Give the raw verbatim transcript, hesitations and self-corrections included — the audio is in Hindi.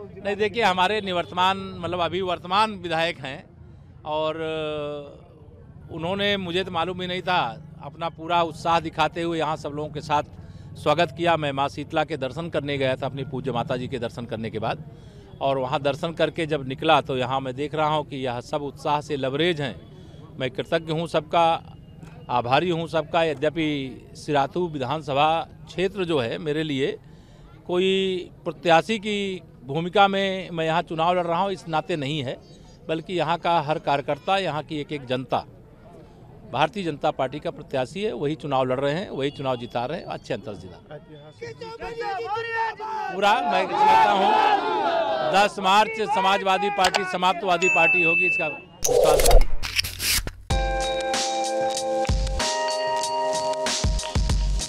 नहीं, देखिए हमारे निवर्तमान मतलब अभी वर्तमान विधायक हैं और उन्होंने, मुझे तो मालूम ही नहीं था, अपना पूरा उत्साह दिखाते हुए यहाँ सब लोगों के साथ स्वागत किया। मैं माँ शीतला के दर्शन करने गया था अपनी पूज्य माता जी के दर्शन करने के बाद, और वहाँ दर्शन करके जब निकला तो यहाँ मैं देख रहा हूँ कि यह सब उत्साह से लबरेज हैं। मैं कृतज्ञ हूँ सबका, आभारी हूँ सबका। यद्यपि सिरातु विधानसभा क्षेत्र जो है मेरे लिए कोई प्रत्याशी की भूमिका में मैं यहाँ चुनाव लड़ रहा हूँ इस नाते नहीं है, बल्कि यहाँ का हर कार्यकर्ता, यहाँ की एक एक जनता भारतीय जनता पार्टी का प्रत्याशी है, वही चुनाव लड़ रहे हैं, वही चुनाव जिता रहे हैं, अच्छे अंतर से जिता पूरा। मैं कहता हूँ दस मार्च समाजवादी पार्टी समाप्तवादी पार्टी होगी, इसका विश्वास है।